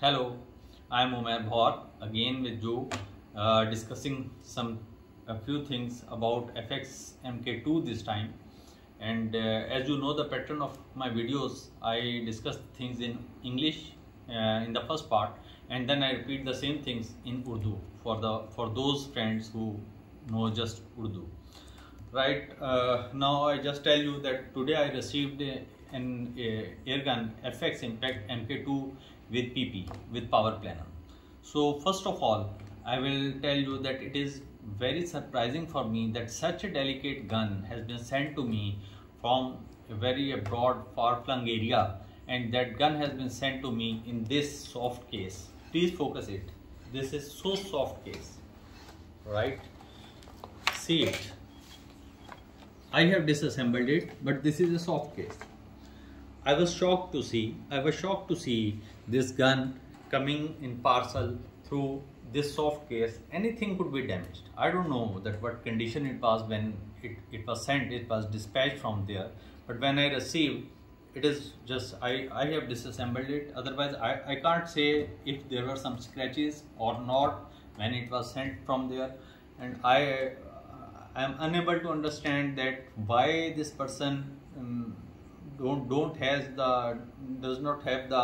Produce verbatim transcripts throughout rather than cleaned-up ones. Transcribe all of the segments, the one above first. Hello, I am Umair Bhaur again with you, uh, discussing some a few things about F X M K two this time. And uh, as you know the pattern of my videos, I discuss things in English uh, in the first part, and then I repeat the same things in Urdu for the for those friends who know just Urdu. Right, uh, now I just tell you that today I received a, an a airgun F X Impact M K two with P P, with power planer. So first of all, I will tell you that it is very surprising for me that such a delicate gun has been sent to me from a very abroad, far-flung area, and that gun has been sent to me in this soft case. Please focus it. This is so soft case, right? See it. I have disassembled it, but this is a soft case. I was shocked to see, I was shocked to see this gun coming in parcel through this soft case. Anything could be damaged. I don't know that what condition it was when it, it was sent, it was dispatched from there. But when I received, it is just, I, I have disassembled it. Otherwise, I, I can't say if there were some scratches or not when it was sent from there. And I, I am unable to understand that why this person um, don't don't has the does not have the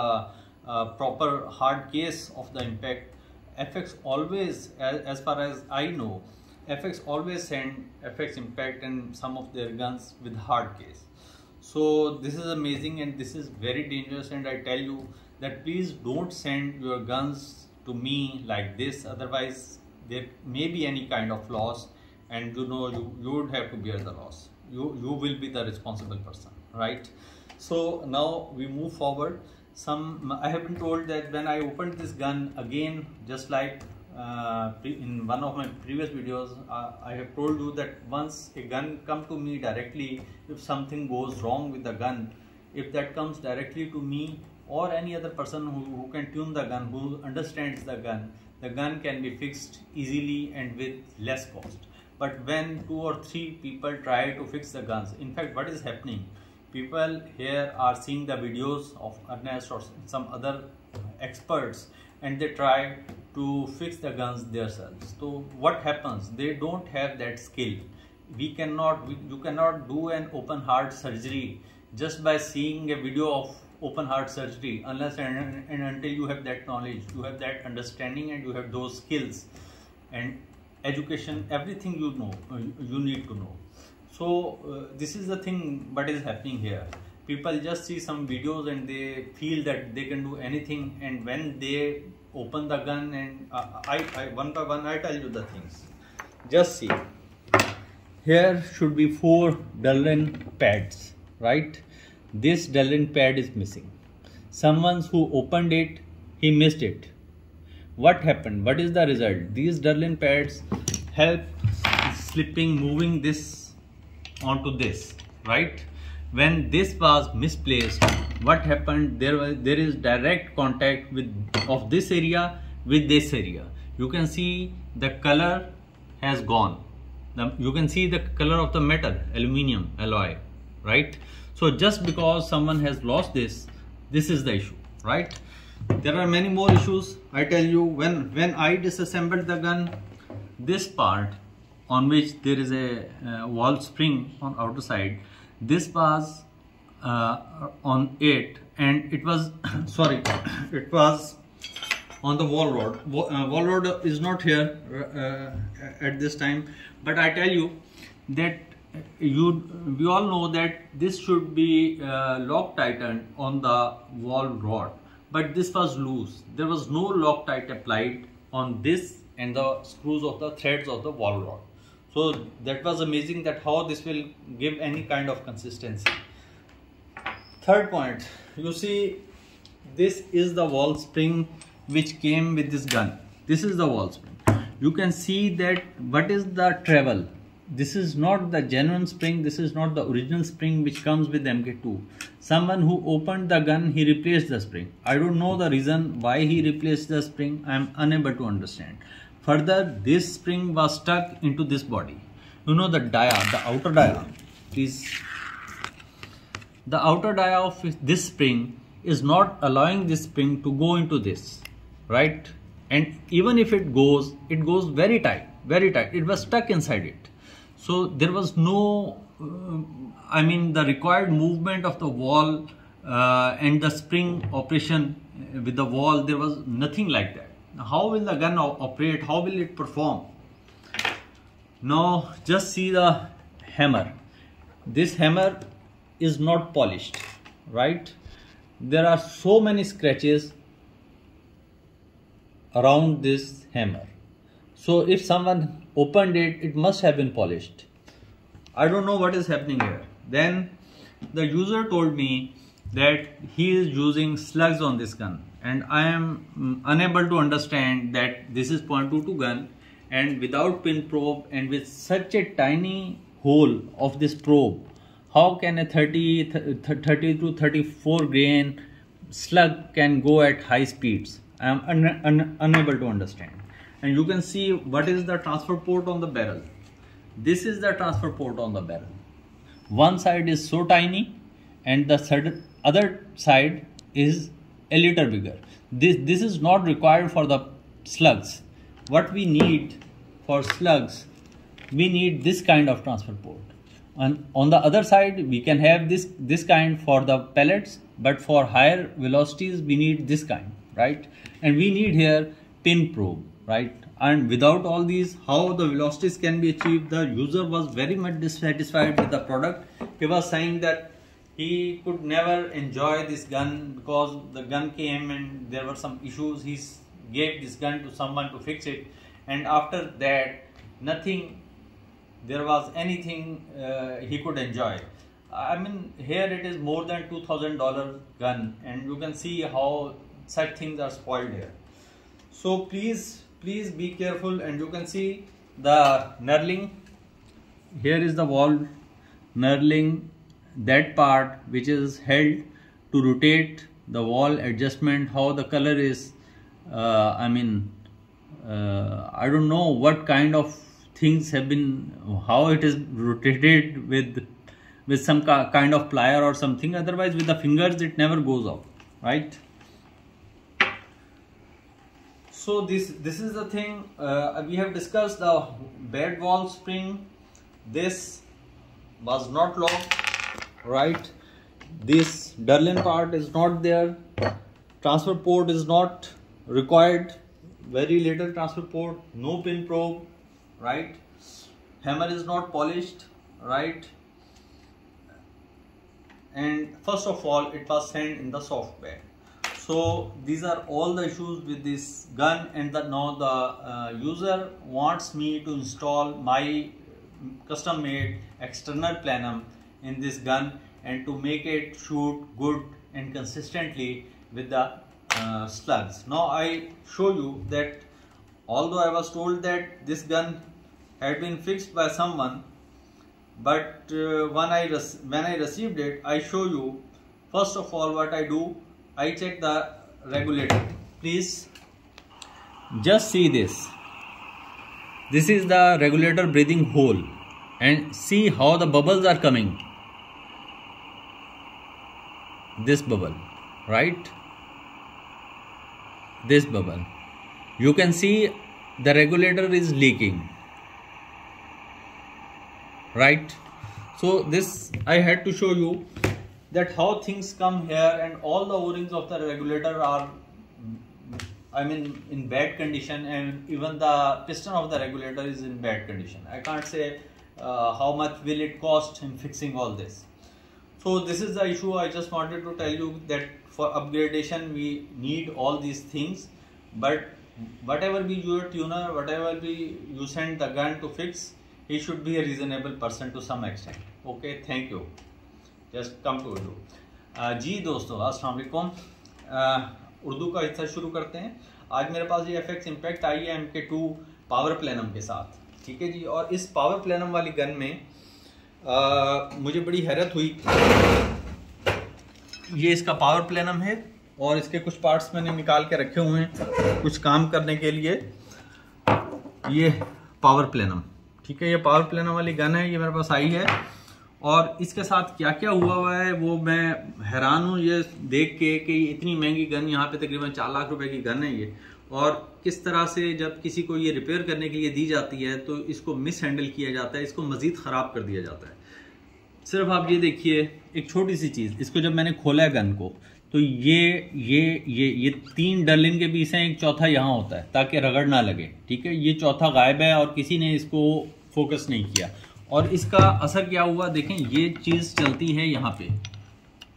uh, proper hard case of the Impact. F X always, as, as far as I know, F X always send F X Impact and some of their guns with hard case. So this is amazing, and this is very dangerous, and I tell you that please don't send your guns to me like this, otherwise there may be any kind of loss. And you know, you, you would have to bear the loss. You, you will be the responsible person, right? So now we move forward. Some, I have been told that when I opened this gun again, just like uh, in one of my previous videos, uh, I have told you that once a gun comes to me directly, if something goes wrong with the gun, if that comes directly to me or any other person who, who can tune the gun, who understands the gun, the gun can be fixed easily and with less cost. But when two or three people try to fix the guns, in fact, what is happening? People here are seeing the videos of Ernest or some other experts, and they try to fix the guns themselves. So what happens? They don't have that skill. We cannot, we, you cannot do an open heart surgery just by seeing a video of open heart surgery, unless and, and until you have that knowledge, you have that understanding, and you have those skills. And education, everything you know, you need to know. So uh, this is the thing what is happening here. People just see some videos and they feel that they can do anything, and when they open the gun, and uh, I, I one by one I tell you the things. Just see, here should be four Delrin pads, right? This Delrin pad is missing. Someone who opened it, he missed it. What happened? What is the result? These Delrin pads help slipping, moving this onto this, right? When this was misplaced, what happened? There was there is direct contact with of this area with this area. You can see the color has gone. The, you can see the color of the metal, aluminium alloy, right? So just because someone has lost this, this is the issue, right? There are many more issues. I tell you, when when I disassembled the gun, this part on which there is a uh, wall spring on outer side, this was uh, on it, and it was sorry, it was on the wall rod. Wall, uh, wall rod is not here uh, at this time, but I tell you that you we all know that this should be uh, lock tightened on the wall rod. But this was loose. There was no Loctite applied on this and the screws of the threads of the wall rod. So that was amazing, that how this will give any kind of consistency. Third point, you see, this is the wall spring which came with this gun. This is the wall spring. You can see that what is the travel. This is not the genuine spring. This is not the original spring which comes with M K two. Someone who opened the gun, he replaced the spring. I don't know the reason why he replaced the spring. I am unable to understand. Further, this spring was stuck into this body. You know the dia, the outer dia. Please. The outer dia of this spring is not allowing this spring to go into this, right? And even if it goes, it goes very tight, very tight. It was stuck inside it. So there was no, uh, I mean, the required movement of the wall uh, and the spring operation with the wall, there was nothing like that. Now, how will the gun operate? How will it perform? Now, just see the hammer. This hammer is not polished, right? There are so many scratches around this hammer. So if someone opened it, it must have been polished. I don't know what is happening here. Then the user told me that he is using slugs on this gun, and I am unable to understand that this is point two two gun, and without pin probe and with such a tiny hole of this probe, how can a thirty to thirty-four grain slug can go at high speeds? I am un un unable to understand. And you can see what is the transfer port on the barrel. This is the transfer port on the barrel. One side is so tiny and the other side is a little bigger. This, this is not required for the slugs. What we need for slugs, we need this kind of transfer port. And on the other side, we can have this, this kind for the pellets, but for higher velocities, we need this kind, right? And we need here pin probe, right? And without all these, how the velocities can be achieved? The user was very much dissatisfied with the product. He was saying that he could never enjoy this gun because the gun came and there were some issues. He gave this gun to someone to fix it, and after that, nothing, there was anything uh, he could enjoy. I mean, here it is more than two thousand dollar gun, and you can see how such things are spoiled here. So please, please be careful. And you can see the knurling. Here is the valve knurling, that part which is held to rotate the wall adjustment, how the color is, uh, I mean, uh, I don't know what kind of things have been, how it is rotated with with some ca kind of plier or something, otherwise with the fingers it never goes off, right? So this, this is the thing. Uh, we have discussed the bed wall spring. This was not locked, right? This Delrin part is not there. Transfer port is not required. Very little transfer port. No pin probe, right? Hammer is not polished, right? And first of all, it was sent in the software. So these are all the issues with this gun. And the, now the uh, user wants me to install my custom made external plenum in this gun and to make it shoot good and consistently with the uh, slugs. Now I show you that although I was told that this gun had been fixed by someone, but uh, when, I when I received it, I show you first of all what I do. I check the regulator. Please just see this. This is the regulator breathing hole, and see how the bubbles are coming. This bubble, right? This bubble. You can see the regulator is leaking, right? So this I had to show you that how things come here, and all the O-rings of the regulator are, I mean, in bad condition, and even the piston of the regulator is in bad condition. I can't say uh, how much will it cost in fixing all this. So this is the issue. I just wanted to tell you that for upgradation we need all these things, but whatever be your tuner, whatever be you send the gun to fix, he should be a reasonable person to some extent. Okay, thank you. Just come to Urdu. Uh, जी दोस्तों, अस्सलाम वालेकुम। uh, Urdu का हिस्सा शुरू करते हैं। आज मेरे पास ये एफ एक्स इम्पैक्ट आई है एम के टू पावर प्लेनम के साथ, ठीक है जी। और इस पावर प्लेनम वाली गन में uh, मुझे बड़ी हैरत हुई। ये इसका पावर प्लेनम है और इसके कुछ पार्ट्स मैंने निकाल के रखे हुए हैं कुछ काम करने के लिए। ये पावर प्लेनम, ठीक है, ये पावर प्लेनम वाली गन है, ये मेरे पास आई है। और इसके साथ क्या क्या हुआ हुआ है वो मैं हैरान हूँ ये देख के कि इतनी महंगी गन यहाँ पे तकरीबन चार लाख रुपए की गन है ये, और किस तरह से जब किसी को ये रिपेयर करने के लिए दी जाती है तो इसको मिस हैंडल किया जाता है, इसको मज़ीद ख़राब कर दिया जाता है। सिर्फ आप ये देखिए एक छोटी सी चीज़, इसको जब मैंने खोला गन को तो ये ये ये ये तीन डर्लिन के पीस हैं, एक चौथा यहाँ होता है ताकि रगड़ ना लगे, ठीक है। ये चौथा गायब है और किसी ने इसको फोकस नहीं किया, और इसका असर क्या हुआ देखें, ये चीज़ चलती है यहाँ पे,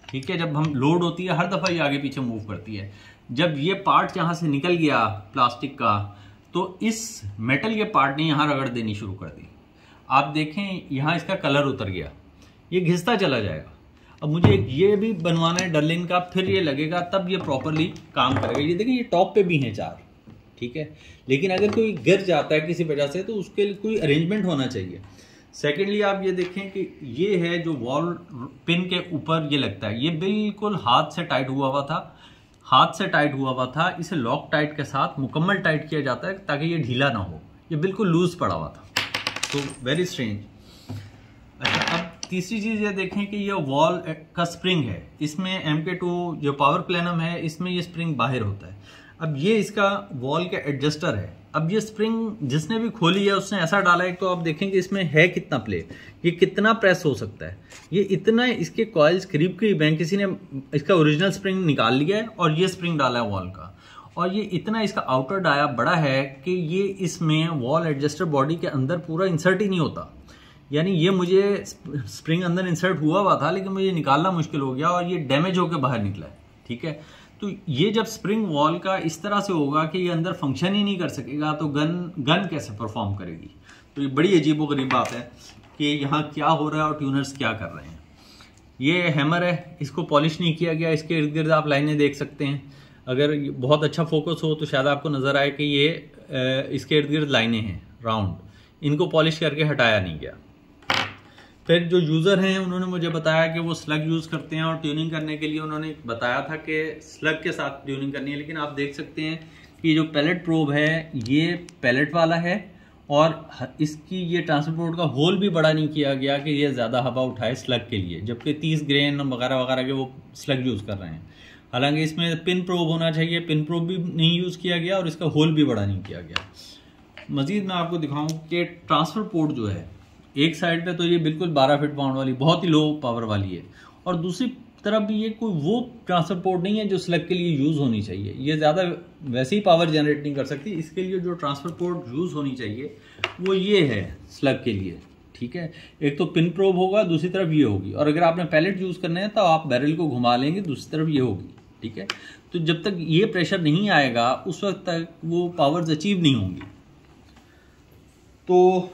ठीक है। जब हम लोड होती है हर दफ़ा ये आगे पीछे मूव करती है, जब ये पार्ट यहाँ से निकल गया प्लास्टिक का तो इस मेटल के पार्ट ने यहाँ रगड़ देनी शुरू कर दी। आप देखें यहाँ इसका कलर उतर गया, ये घिसता चला जाएगा। अब मुझे ये भी बनवाना है डर्लिन का, फिर ये लगेगा तब ये प्रॉपरली काम करेगा। ये देखें ये टॉप पे भी हैं चार, ठीक है, लेकिन अगर कोई गिर जाता है किसी वजह से तो उसके लिए कोई अरेंजमेंट होना चाहिए। सेकेंडली आप ये देखें कि ये है जो वॉल पिन के ऊपर ये लगता है, ये बिल्कुल हाथ से टाइट हुआ हुआ था, हाथ से टाइट हुआ हुआ था। इसे लॉक टाइट के साथ मुकम्मल टाइट किया जाता है ताकि ये ढीला ना हो, ये बिल्कुल लूज़ पड़ा हुआ था, तो वेरी स्ट्रेंज। अच्छा, अब तीसरी चीज़ ये देखें कि ये वॉल का स्प्रिंग है, इसमें एम के टू जो पावर प्लैनम है इसमें ये स्प्रिंग बाहर होता है। अब ये इसका वॉल का एडजस्टर है। अब ये स्प्रिंग जिसने भी खोली है उसने ऐसा डाला है, तो आप देखेंगे इसमें है कितना प्ले, ये कितना प्रेस हो सकता है, ये इतना इसके कॉइल्स करीब करीब हैं। किसी ने इसका ओरिजिनल स्प्रिंग निकाल लिया है और ये स्प्रिंग डाला है वॉल का, और ये इतना इसका आउटर डाया बड़ा है कि ये इसमें वॉल एडजस्टर बॉडी के अंदर पूरा इंसर्ट ही नहीं होता। यानी ये मुझे स्प्रिंग अंदर इंसर्ट हुआ हुआ था लेकिन मुझे निकालना मुश्किल हो गया और ये डैमेज होकर बाहर निकला है, ठीक है। तो ये जब स्प्रिंग वॉल का इस तरह से होगा कि ये अंदर फंक्शन ही नहीं कर सकेगा तो गन गन कैसे परफॉर्म करेगी। तो ये बड़ी अजीबोगरीब बात है कि यहाँ क्या हो रहा है और ट्यूनर्स क्या कर रहे हैं। ये हैमर है, इसको पॉलिश नहीं किया गया, इसके इर्द गिर्द आप लाइनें देख सकते हैं। अगर बहुत अच्छा फोकस हो तो शायद आपको नज़र आए कि ये इसके इर्द गिर्द लाइनें हैं राउंड, इनको पॉलिश करके हटाया नहीं गया। फिर जो यूज़र हैं उन्होंने मुझे बताया कि वो स्लग यूज़ करते हैं और ट्यूनिंग करने के लिए उन्होंने बताया था कि स्लग के साथ ट्यूनिंग करनी है, लेकिन आप देख सकते हैं कि जो पैलेट प्रोब है ये पैलेट वाला है और इसकी ये ट्रांसपोर्ट का होल भी बड़ा नहीं किया गया कि ये ज़्यादा हवा उठाए स्लग के लिए, जबकि तीस ग्रेन वगैरह वगैरह के वो स्लग यूज़ कर रहे हैं। हालांकि इसमें पिन प्रोब होना चाहिए, पिन प्रोब भी नहीं यूज़ किया गया और इसका होल भी बड़ा नहीं किया गया। मज़ीद मैं आपको दिखाऊँ कि ट्रांसफ़र पोर्ट जो है एक साइड पे तो ये बिल्कुल बारह फीट पाउंड वाली बहुत ही लो पावर वाली है, और दूसरी तरफ भी ये कोई वो ट्रांसफर पोर्ट नहीं है जो स्लग के लिए यूज़ होनी चाहिए। ये ज़्यादा वैसे ही पावर जनरेट नहीं कर सकती, इसके लिए जो ट्रांसफर पोर्ट यूज़ होनी चाहिए वो ये है स्लग के लिए, ठीक है। एक तो पिन प्रोब होगा, दूसरी तरफ ये होगी, और अगर आपने पैलेट यूज़ करना है तो आप बैरल को घुमा लेंगे, दूसरी तरफ ये होगी, ठीक है। तो जब तक ये प्रेशर नहीं आएगा उस वक्त तक वो पावर्स अचीव नहीं होंगी। तो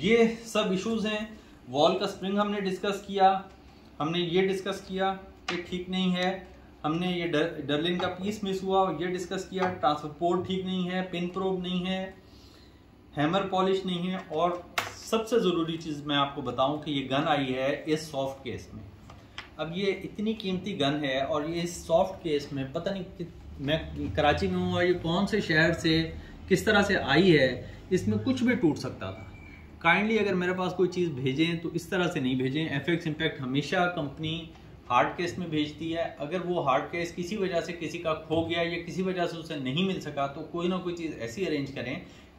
ये सब इश्यूज हैं। वॉल का स्प्रिंग हमने डिस्कस किया, हमने ये डिस्कस किया कि ठीक नहीं है, हमने ये डर, डर्लिन का पीस मिस हुआ ये डिस्कस किया, ट्रांसपोर्ट ठीक नहीं है, पिन प्रोब नहीं है, हैमर पॉलिश नहीं है, और सबसे ज़रूरी चीज़ मैं आपको बताऊं कि ये गन आई है इस सॉफ्ट केस में। अब ये इतनी कीमती गन है और ये इस सॉफ्ट केस में पता नहीं, मैं कराची में हूँ और ये कौन से शहर से किस तरह से आई है, इसमें कुछ भी टूट सकता था। काइंडली अगर मेरे पास कोई चीज़ भेजें तो इस तरह से नहीं भेजें। एफ एक्स इम्पैक्ट हमेशा कंपनी हार्ड केस में भेजती है, अगर वो हार्ड केस किसी वजह से किसी का खो गया या किसी वजह से उसे नहीं मिल सका तो कोई ना कोई चीज़ ऐसी अरेंज करें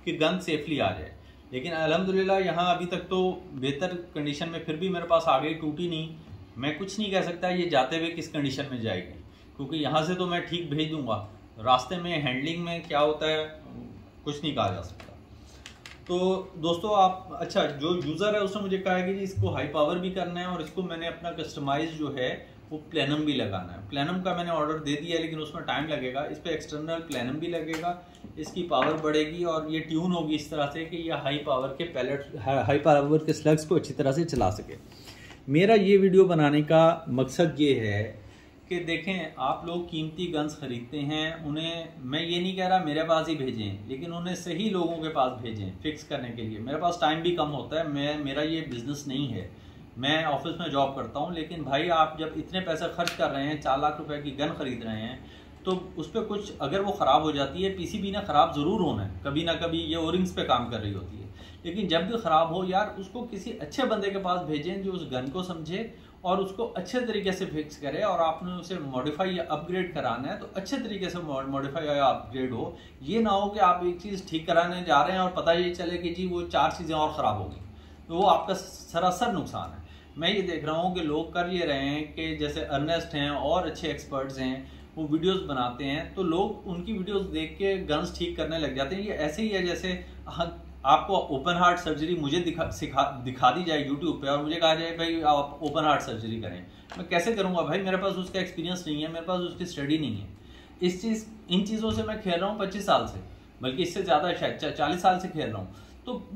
कि गन सेफली आ जाए। लेकिन अल्हम्दुलिल्लाह यहाँ अभी तक तो बेहतर कंडीशन में फिर भी मेरे पास आ गई, टूटी नहीं। मैं कुछ नहीं कह सकता ये जाते हुए किस कंडीशन में जाएगी, क्योंकि यहाँ से तो मैं ठीक भेज दूँगा, रास्ते में हैंडलिंग में क्या होता है कुछ नहीं कहा जा सकता। तो दोस्तों आप, अच्छा जो यूज़र है उसने मुझे कहा है कि जी इसको हाई पावर भी करना है और इसको मैंने अपना कस्टमाइज जो है वो प्लैनम भी लगाना है। प्लैनम का मैंने ऑर्डर दे दिया है लेकिन उसमें टाइम लगेगा, इस पर एक्सटर्नल प्लैनम भी लगेगा, इसकी पावर बढ़ेगी और ये ट्यून होगी इस तरह से कि ये हाई पावर के पैलेट हाई पावर के स्लग्स को अच्छी तरह से चला सके। मेरा ये वीडियो बनाने का मकसद ये है कि देखें आप लोग कीमती गन्स ख़रीदते हैं, उन्हें मैं ये नहीं कह रहा मेरे पास ही भेजें, लेकिन उन्हें सही लोगों के पास भेजें फ़िक्स करने के लिए। मेरे पास टाइम भी कम होता है, मैं मेरा ये बिज़नेस नहीं है, मैं ऑफिस में जॉब करता हूँ। लेकिन भाई आप जब इतने पैसे खर्च कर रहे हैं, चार लाख रुपए की गन ख़रीद रहे हैं, तो उस पर कुछ अगर वो ख़राब हो जाती है, पी सी बी ना ख़राब ज़रूर होना है, कभी ना कभी ये ओरिंग्स पर काम कर रही होती है, लेकिन जब भी ख़राब हो यार उसको किसी अच्छे बंदे के पास भेजें जो उस गन को समझे और उसको अच्छे तरीके से फिक्स करे, और आपने उसे मॉडिफाई या अपग्रेड कराना है तो अच्छे तरीके से मॉडिफाई या अपग्रेड हो। ये ना हो कि आप एक चीज़ ठीक कराने जा रहे हैं और पता ये चले कि जी वो चार चीज़ें और ख़राब होगी, तो वो आपका सरासर नुकसान है। मैं ये देख रहा हूँ कि लोग कर ये रहे हैं कि जैसे अर्नेस्ट हैं और अच्छे एक्सपर्ट्स हैं वो वीडियोस बनाते हैं, तो लोग उनकी वीडियोस देख के गन्स ठीक करने लग जाते हैं। ये ऐसे ही है जैसे आपको ओपन हार्ट सर्जरी मुझे दिखा सिखा दिखा दी जाए यूट्यूब पे और मुझे कहा जाए भाई आप ओपन हार्ट सर्जरी करें, मैं कैसे करूँगा भाई? मेरे पास उसका एक्सपीरियंस नहीं है, मेरे पास उसकी स्टडी नहीं है। इस चीज़ इन चीज़ों से मैं खेल रहा हूँ पच्चीस साल से, बल्कि इससे ज़्यादा शायद चालीस साल से खेल रहा हूँ, तो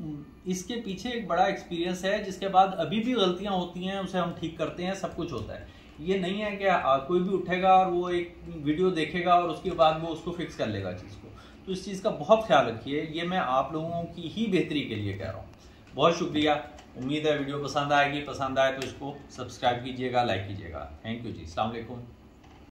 इसके पीछे एक बड़ा एक्सपीरियंस है जिसके बाद अभी भी गलतियाँ होती हैं उसे हम ठीक करते हैं, सब कुछ होता है। ये नहीं है कि कोई भी उठेगा और वो एक वीडियो देखेगा और उसके बाद वो उसको फिक्स कर लेगा चीज़ को। तो इस चीज़ का बहुत ख्याल रखिए, ये मैं आप लोगों की ही बेहतरी के लिए कह रहा हूँ। बहुत शुक्रिया, उम्मीद है वीडियो पसंद आएगी, पसंद आए तो इसको सब्सक्राइब कीजिएगा, लाइक कीजिएगा। थैंक यू जी, अस्सलाम वालेकुम।